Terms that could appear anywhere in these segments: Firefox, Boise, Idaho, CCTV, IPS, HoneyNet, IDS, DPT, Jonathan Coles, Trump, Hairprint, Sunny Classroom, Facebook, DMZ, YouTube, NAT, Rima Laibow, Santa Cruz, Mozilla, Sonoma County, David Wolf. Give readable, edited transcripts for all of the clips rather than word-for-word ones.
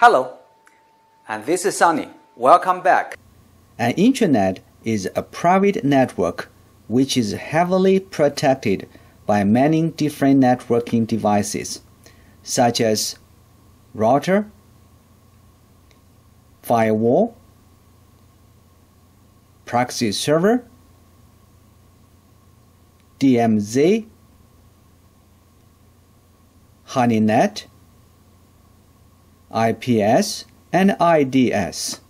Hello, and this is Sunny. Welcome back. An intranet is a private network which is heavily protected by many different networking devices, such as router, firewall, proxy server, DMZ, HoneyNet, IPS, and IDS.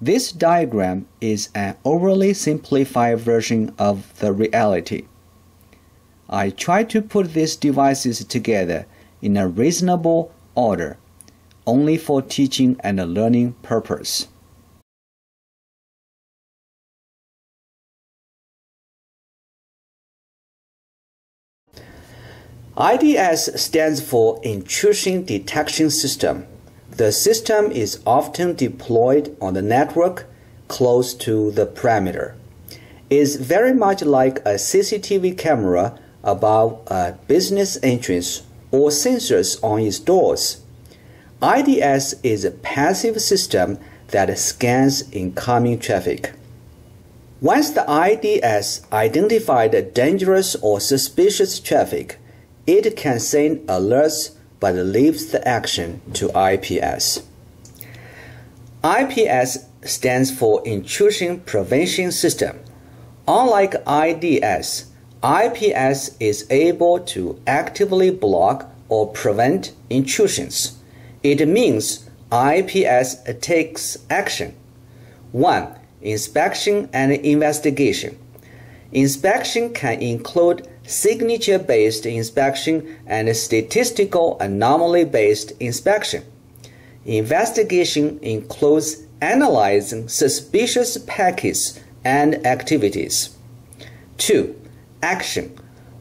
This diagram is an overly simplified version of the reality. I try to put these devices together in a reasonable order, only for teaching and learning purpose. IDS stands for Intrusion Detection System. The system is often deployed on the network close to the perimeter. It's very much like a CCTV camera above a business entrance or sensors on its doors. IDS is a passive system that scans incoming traffic. Once the IDS identifies dangerous or suspicious traffic, it can send alerts but leaves the action to IPS. IPS stands for Intrusion Prevention System. Unlike IDS, IPS is able to actively block or prevent intrusions. It means IPS takes action. 1. Inspection and investigation. Inspection can include signature-based inspection and statistical anomaly-based inspection. Investigation includes analyzing suspicious packets and activities. 2. Action.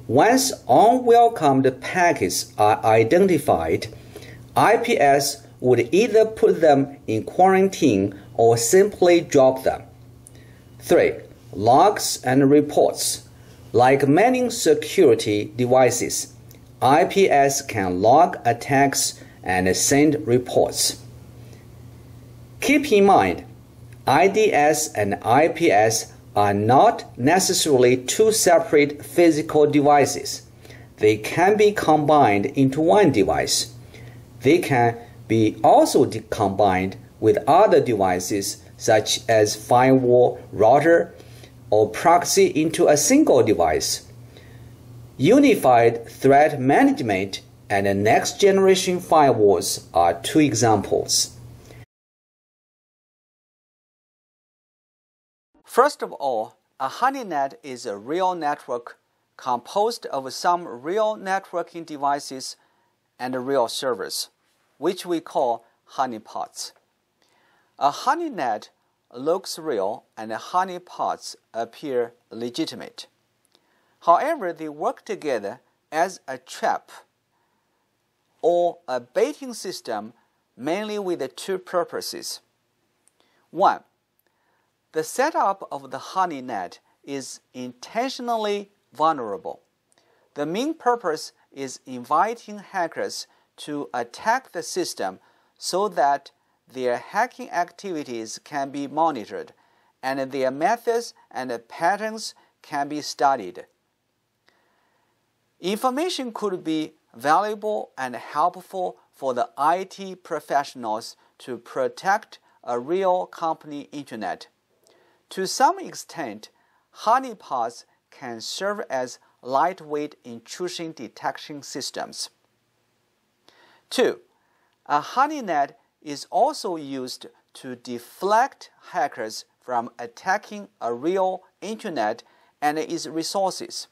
Once unwelcomed packets are identified, IPS would either put them in quarantine or simply drop them. 3. Logs and reports. Like many security devices, IPS can log attacks and send reports. Keep in mind, IDS and IPS are not necessarily two separate physical devices. They can be combined into one device. They can be also combined with other devices such as firewall, router, or proxy into a single device. Unified Threat Management and the Next Generation Firewalls are two examples. First of all, a HoneyNet is a real network composed of some real networking devices and real servers, which we call honeypots. A HoneyNet looks real and honeypots appear legitimate. However, they work together as a trap or a baiting system mainly with two purposes. 1. The setup of the HoneyNet is intentionally vulnerable. The main purpose is inviting hackers to attack the system so that their hacking activities can be monitored, and their methods and patterns can be studied. Information could be valuable and helpful for the IT professionals to protect a real company internet. To some extent, honeypots can serve as lightweight intrusion detection systems. 2. A HoneyNet is also used to deflect hackers from attacking a real internet and its resources.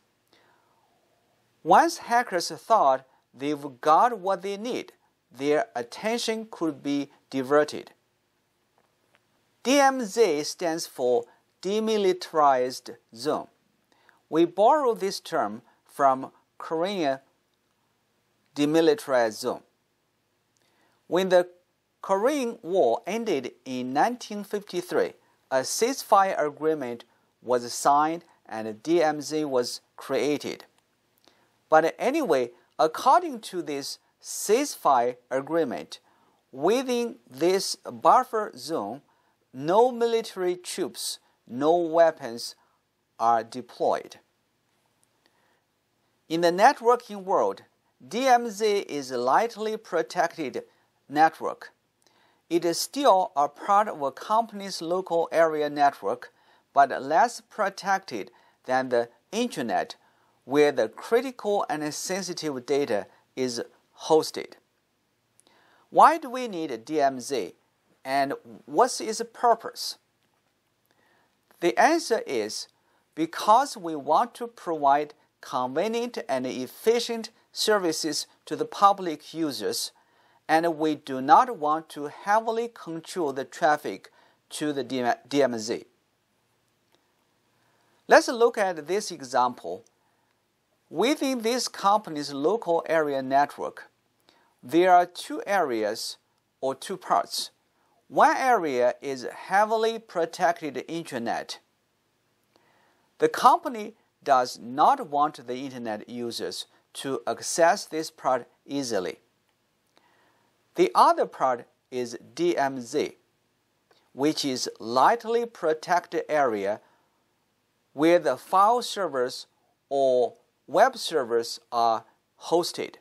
Once hackers thought they've got what they need, their attention could be diverted. DMZ stands for Demilitarized Zone. We borrow this term from Korean Demilitarized Zone. When the Korean War ended in 1953, a ceasefire agreement was signed and DMZ was created. But anyway, according to this ceasefire agreement, Within this buffer zone, no military troops, no weapons are deployed. In the networking world, DMZ is a lightly protected network. It is still a part of a company's local area network, but less protected than the Internet, where the critical and sensitive data is hosted. Why do we need DMZ, and what's its purpose? The answer is because we want to provide convenient and efficient services to the public users, and we do not want to heavily control the traffic to the DMZ. Let's look at this example. Within this company's local area network, there are two areas or two parts. One area is heavily protected Internet. The company does not want the Internet users to access this part easily. The other part is DMZ, which is lightly protected area where the file servers or web servers are hosted.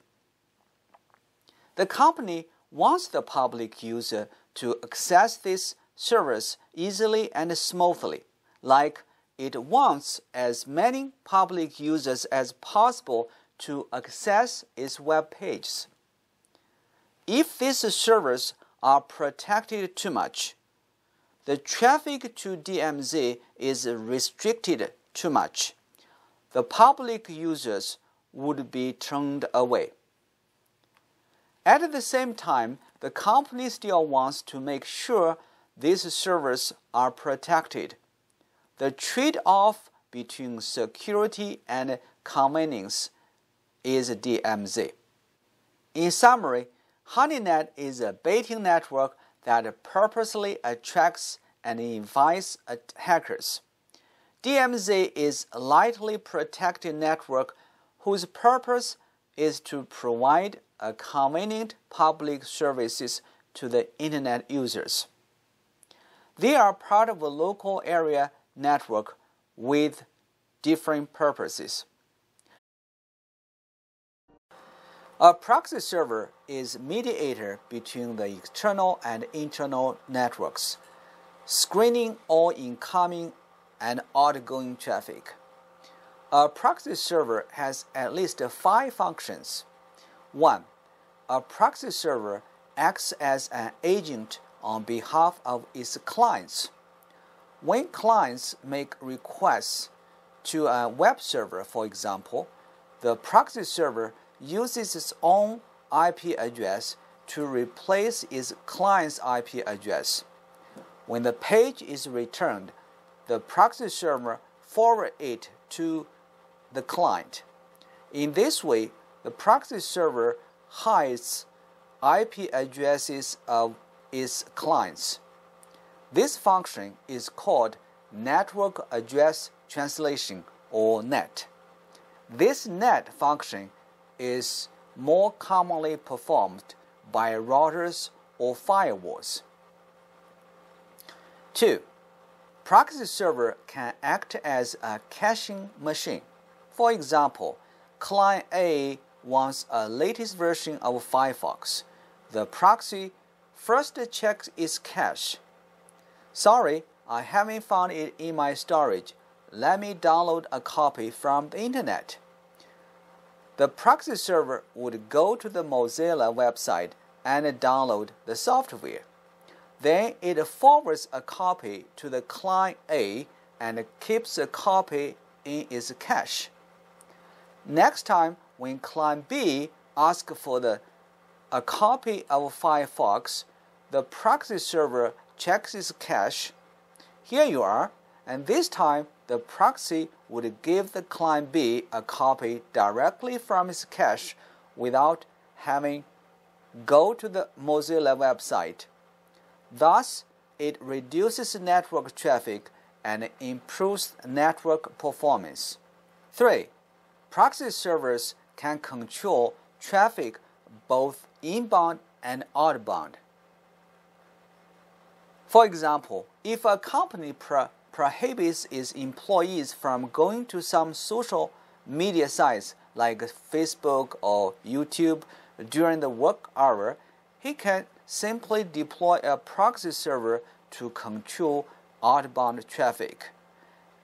The company wants the public user to access this service easily and smoothly, like it wants as many public users as possible to access its web pages. If these servers are protected too much, the traffic to DMZ is restricted too much. The public users would be turned away. At the same time, the company still wants to make sure these servers are protected. The trade-off between security and convenience is DMZ. In summary, HoneyNet is a baiting network that purposely attracts and invites hackers. DMZ is a lightly protected network whose purpose is to provide a convenient public services to the Internet users. They are part of a local area network with different purposes. A proxy server is a mediator between the external and internal networks, screening all incoming and outgoing traffic. A proxy server has at least 5 functions. 1. A proxy server acts as an agent on behalf of its clients. When clients make requests to a web server, for example, the proxy server uses its own IP address to replace its client's IP address. When the page is returned, the proxy server forwards it to the client. In this way, the proxy server hides IP addresses of its clients. This function is called Network Address Translation, or NAT. This NAT function is more commonly performed by routers or firewalls. 2. Proxy server can act as a caching machine. For example, client A wants a latest version of Firefox. The proxy first checks its cache. Sorry, I haven't found it in my storage. Let me download a copy from the Internet. The proxy server would go to the Mozilla website and download the software. Then it forwards a copy to the client A and keeps a copy in its cache. Next time, when client B asks for a copy of Firefox, the proxy server checks its cache. Here you are, and this time the proxy would give the client B a copy directly from its cache without having to go to the Mozilla website. Thus, it reduces network traffic and improves network performance. 3. Proxy servers can control traffic both inbound and outbound. For example, if a company prohibits its employees from going to some social media sites like Facebook or YouTube during the work hour, he can simply deploy a proxy server to control outbound traffic.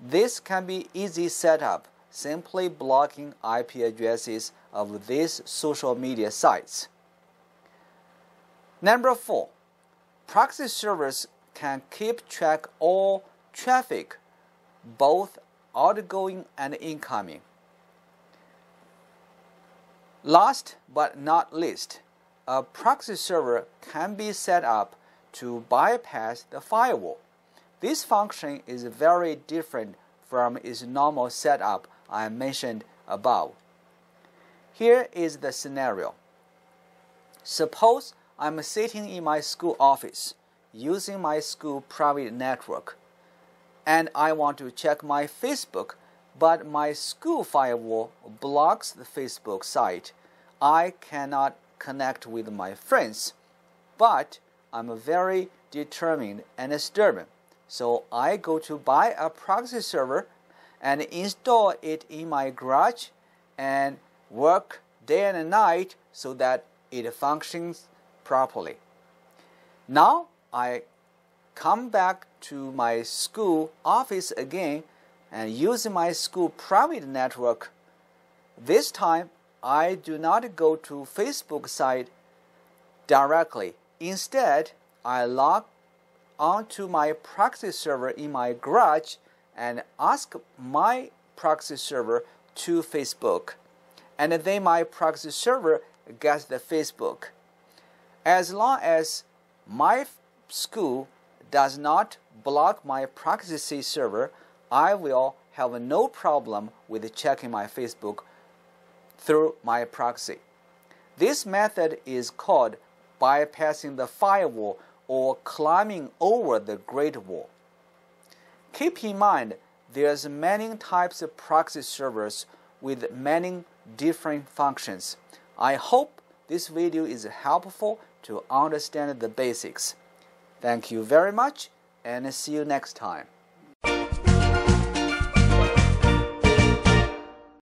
This can be easy setup, simply blocking IP addresses of these social media sites. Number 4, proxy servers can keep track of all traffic, both outgoing and incoming. Last but not least, a proxy server can be set up to bypass the firewall. This function is very different from its normal setup I mentioned above. Here is the scenario. Suppose I'm sitting in my school office using my school private network, and I want to check my Facebook, but my school firewall blocks the Facebook site. I cannot connect with my friends, but I'm very determined and stubborn, so I go to buy a proxy server and install it in my garage and work day and night so that it functions properly. Now I come back to my school office again and use my school private network. This time I do not go to Facebook site directly. Instead, I log onto my proxy server in my garage and ask my proxy server to Facebook, and then my proxy server gets the Facebook. As long as my school does not block my proxy server, I will have no problem with checking my Facebook through my proxy. This method is called bypassing the firewall or climbing over the Great Wall. Keep in mind, there's many types of proxy servers with many different functions. I hope this video is helpful to understand the basics. Thank you very much, and see you next time.